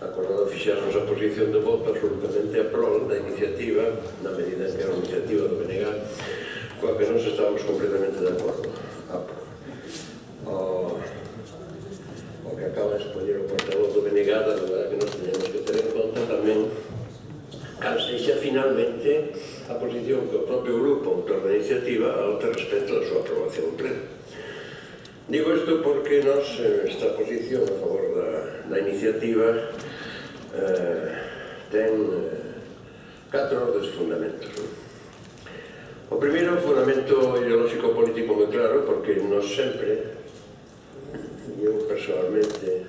acordado fixar-nos a posición de voto absolutamente a prol da iniciativa, na medida en que era unha iniciativa do BNG, coa que nos estábamos completamente de acordo. O que acaba de expoñer o portavoz do BNG, da verdade que nos teníamos que ter en conta tamén, sexa finalmente a posición que o propio grupo autor da iniciativa adopta respecto á súa aprobación plena. Digo isto porque nos, esta posición a favor da iniciativa ten catro dos fundamentos. O primeiro, o fundamento ideológico-político moi claro, porque nos sempre, eu personalmente,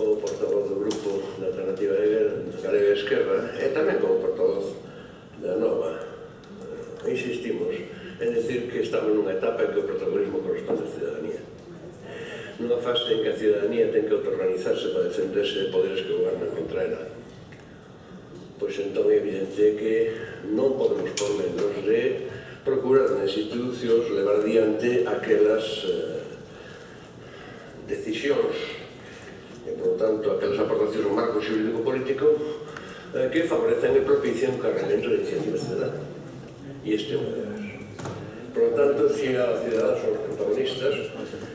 como portavoz do grupo da Alternativa Galega de Esquerra e tamén como portavoz da Anova, insistimos en decir que estamos nunha etapa en que o protagonismo corresponde á cidadanía. Nunha fase en que a cidadanía ten que autoorganizarse para defenderse de poderes que gobernan contra ela. Pois entón é evidente que non podemos por menos de procurar nas institucións levar diante aquelas decisións e, por tanto, aquelas aportacións ao marco xíblico-político que favorecen e propician o cargamento da iniciativa cidadana. E este é unha delas. Por lo tanto, si a ciudadanos son protagonistas,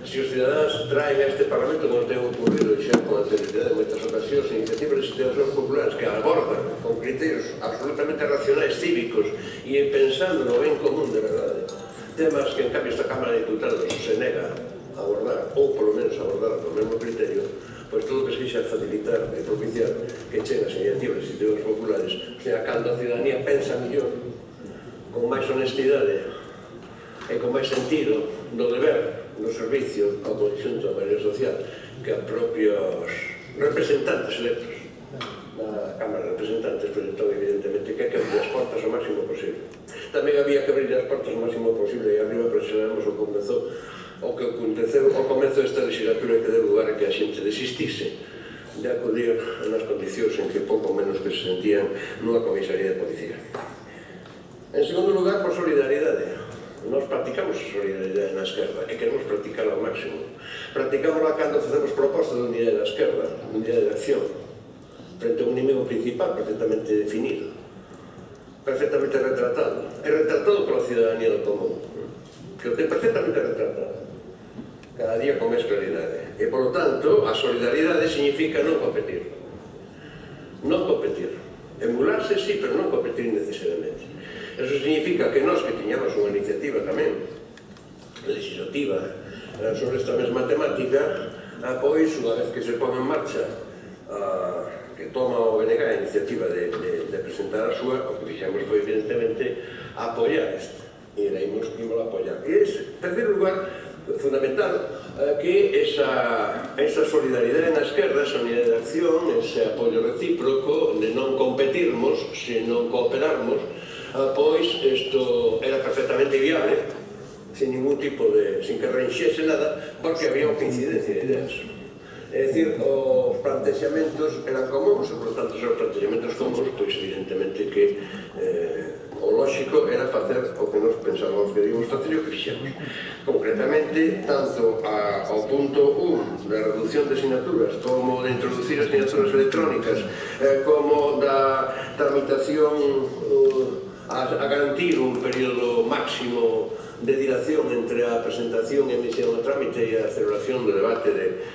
si os ciudadanos traen a este Parlamento, como ten ocurrido xa con anterioridade en moitas ocasións, iniciativas de institucións populares que abordan con criterios absolutamente racionais, cívicos e pensando no ben común de verdade, temas que en cambio esta Cámara de Diputados se nega a abordar, ou polo menos abordar con o mesmo criterio, pois todo o que se xa facilitar e propiciar que chegan as iniciativas de institucións populares, xa cando a ciudadanía pensa mellor, con máis honestidade, e con máis sentido do deber do servicio ao conxunto da maioría social que a propios representantes electos da Cámara de Representantes, presentón evidentemente que hai que abrir as portas o máximo posible. Tamén había que abrir as portas o máximo posible e arriba presionamos o comezo desta legislatura que deu lugar a que a xente desistise de acudir nas condicións en que pouco menos que se sentían nunha comisaría de policía. En segundo lugar, por solidariedade. Nos practicamos a solidaridade na esquerda e queremos practicarla ao máximo. Practicámosla cando facemos propostas de unidade na esquerda, de unidade de acción, frente a un inimigo principal perfectamente definido, perfectamente retratado, e retratado pola cidadanía do común, que o ten perfectamente retratado, cada día con máis claridade. E, polo tanto, a solidaridade significa non competir. Non competir. Emularse, sí, pero non competir necesariamente. Eso significa que nós que tiñamos unha iniciativa tamén legislativa sobre esta mesma temática, pois unha vez que se pon en marcha que toma o BNG a iniciativa de presentar a súa, o que fixemos foi evidentemente apoiar isto e iremos primeiro apoiar. E en terceiro lugar, fundamental, que esa solidaridade na esquerda, esa unidade de acción, ese apoio recíproco de non competirmos, senón cooperarmos, pois isto era perfectamente viable, sin que renxese nada, porque había unha coincidencia de ideas. É dicir, os plantexamentos eran comuns, e, por tanto, os plantexamentos comuns, pois, evidentemente, que o lógico era facer o que nos pensábamos que devíamos facer e o que fixemos. Concretamente, tanto ao punto 1 da reducción de sinaturas, como de introducir as sinaturas electrónicas, como da tramitación a garantir un período máximo de dilación entre a presentación e emisión do trámite e a celebración do debate de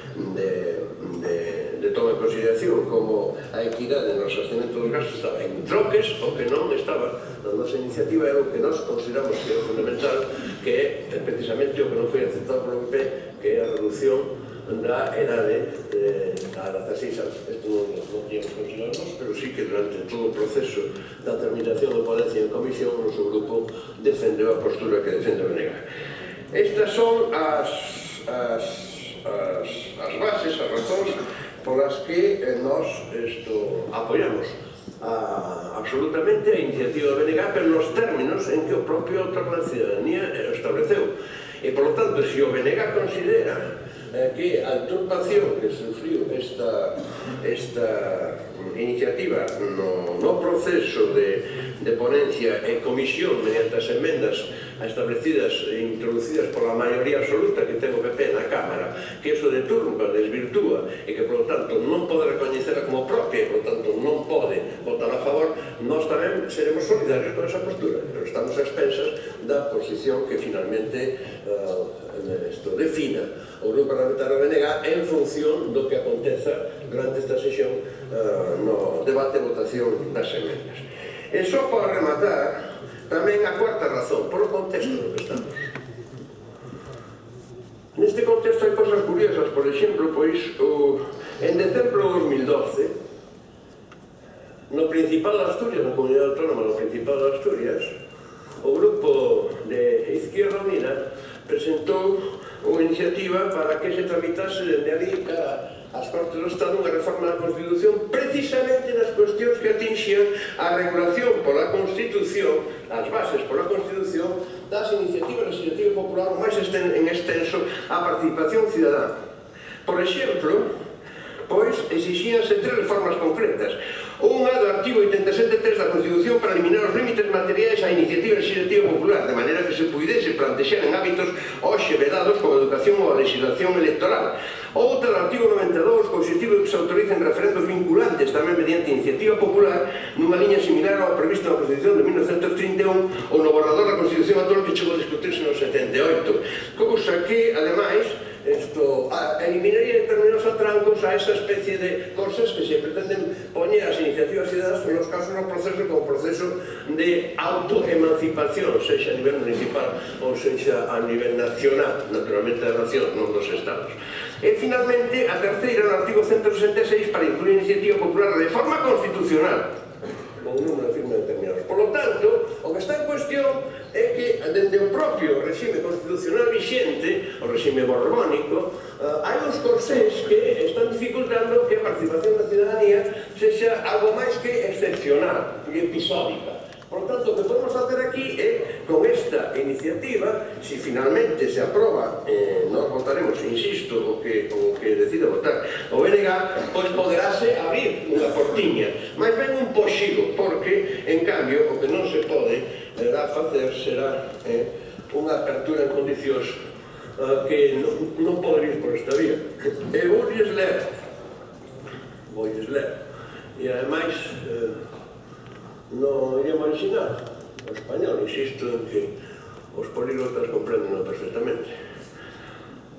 toma en consideración, como a equidade no resarcimento dos gastos estaba en troques, o que non estaba na nosa iniciativa é o que nós consideramos que é fundamental, que é precisamente o que non foi aceptado polo PP, que é a reducción da edade a 16 anos. Isto non tínhamos considerado nós, pero sí que durante todo o proceso da terminación do ponencia en comisión o noso grupo defendeu a postura que defende o BNG. Estas son as bases, as razóns polas que nós apoiamos absolutamente a iniciativa do BNG, pero nos términos en que o propio autor da cidadanía estableceu. E, por lo tanto, se o BNG considera que a turbación que sufriu esta iniciativa no proceso de ponencia en comisión mediante as emendas establecidas e introducidas pola maioría absoluta que ten o PP na Cámara, que iso de turba desvirtúa e que, polo tanto, non pode recoñecerla como propia e, polo tanto, non pode votar a favor, nós tamén seremos solidarios con esa postura, pero estamos a expensas da posición que finalmente defina o Grupo Parlamentario BNG en función do que aconteza durante esta sesión no debate e votación das emendas. E só para rematar, tamén a cuarta razón, polo contexto no que estamos. Neste contexto hai cosas curiosas, por exemplo, pois, en decembro de 2012, no Principal de Asturias, na Comunidade Autónoma do Principal de Asturias, o grupo de Izquierda Unida presentou unha iniciativa para que se tramitase dende ali as partes do Estado unha reforma da Constitución precisamente nas cuestións que atinxían a regulación pola Constitución, as bases pola Constitución das iniciativas legislativas populares máis en extenso a participación cidadá. Por exemplo, pois exixíanse tres reformas concretas. Unha do artigo 87.3 da Constitución para eliminar os límites materiais á iniciativa legislativa popular, de maneira que se puidese plantexar en hábitos hoxe vedados como a educación ou a legislación electoral. Outra do artigo 92, co objetivo de que se autoricen referendos vinculantes tamén mediante iniciativa popular, nunha liña similar ao previsto na Constitución de 1931 ou no borrador da Constitución actual que chegou a discutirse no 78. Cousa que, ademais, eliminaría determinados atrancos a esa especie de cosas que se pretenden poner as iniciativas cidadanas nos casos no proceso como proceso de autoemancipación, sexa a nivel municipal ou sexa a nivel nacional, naturalmente da nación, non dos estados. E finalmente a terceira, no artigo 166, para incluir iniciativa popular de forma constitucional con un número de firmas determinados. Por lo tanto, o que está en cuestión é que dende o propio regime constitucional vixente, o regime borbónico, hai uns corsés que están dificultando que a participación da cidadanía sexa algo máis que excepcional e episódica. Por tanto, o que podemos facer aquí é, con esta iniciativa, se finalmente se aproba, non votaremos, insisto, o que decida votar o BNG, pois poderase abrir unha cortiña, máis ben un poxigo, porque, en cambio, o que non se pode facer será unha apertura en condicións que non poderíais por esta vía. E voules ler e ademais non iremos ensinar o español, insisto en que os políglotas comprenden perfectamente.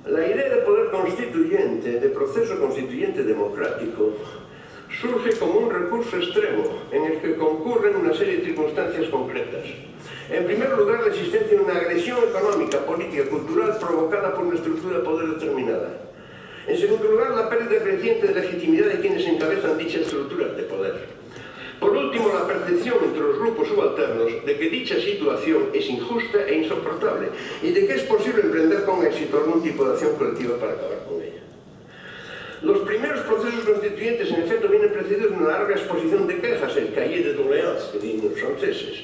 La idea de poder constituyente, de proceso constituyente democrático, surge como un recurso extremo en el que concurren una serie de circunstancias concretas. En primer lugar, la existencia de una agresión económica, política, cultural provocada por una estructura de poder determinada. En segundo lugar, la pérdida creciente de legitimidad de quienes encabezan dicha estructura de poder. Por último, la percepción entre los grupos subalternos de que dicha situación es injusta e insoportable y de que es posible emprender con éxito algún tipo de acción colectiva para acabar con ella. Los primeros procesos constituyentes, en efecto, vienen precedidos de una larga exposición de quejas, el cahier de doléances, que dicen los franceses,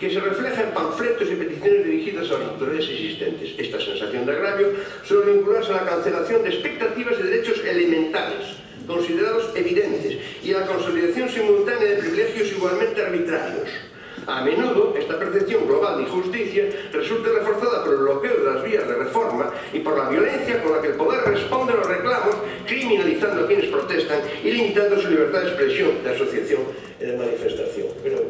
que se refleja en panfletos y peticiones dirigidas a las autoridades existentes. Esta sensación de agravio suele vincularse a la cancelación de expectativas de derechos elementales, considerados evidentes, y a la consolidación simultánea de privilegios igualmente arbitrarios. A menudo, esta percepción global de injusticia resulta reforzada por el bloqueo de las vías de reforma y por la violencia con la que el poder responde a los reclamos, criminalizando a quienes protestan y limitando su libertad de expresión, de asociación y de manifestación. Creo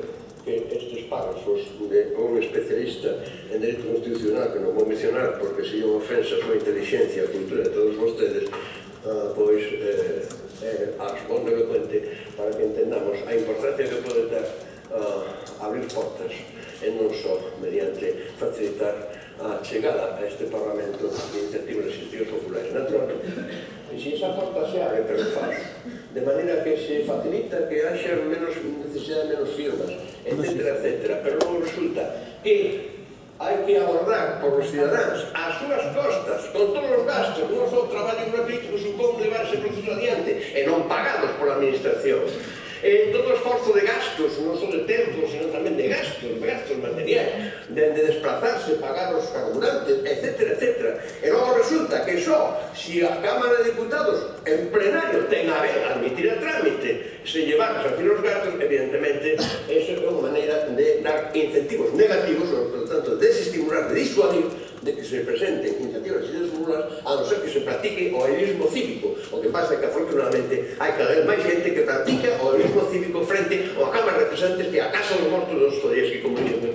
que estos párrafos de un especialista en derecho constitucional, que non vou mencionar porque serían ofensas á inteligencia e á cultura de todos vostedes, pois responde elocuente para que entendamos a importancia que pode dar abrir portas e non só mediante facilitar a chegada a este Parlamento de iniciativas legislativas populares, naturalmente. E se esa porta se abre, pero faz, de maneira que se facilita que haxa menos necesidade, menos firmas, etcétera, etcétera. Pero logo resulta que hai que abordar por os cidadáns as súas costas, con todos os gastos, non só o traballo gratuito que supón levar ese proceso adiante, e non pagados pola administración. Todo o esforzo de gastos, non só de tempo, sino tamén de gastos materiais, de desplazarse, pagar os carburantes, etc. E logo resulta que só si a Cámara de Diputados en plenario ten a ver admitir a trámite se llevar a los gastos, evidentemente esa é unha maneira de dar incentivos negativos, ou, por tanto, desestimular, de disuadir de que se presenten iniciativas e desformulas, a non ser que se practique o helismo cívico. O que pasa é que, afortunadamente, hai cada vez máis xente que practica o helismo cívico frente ou a Cámara de Representantes que a Casa dos Mortos dos Soviés que comunican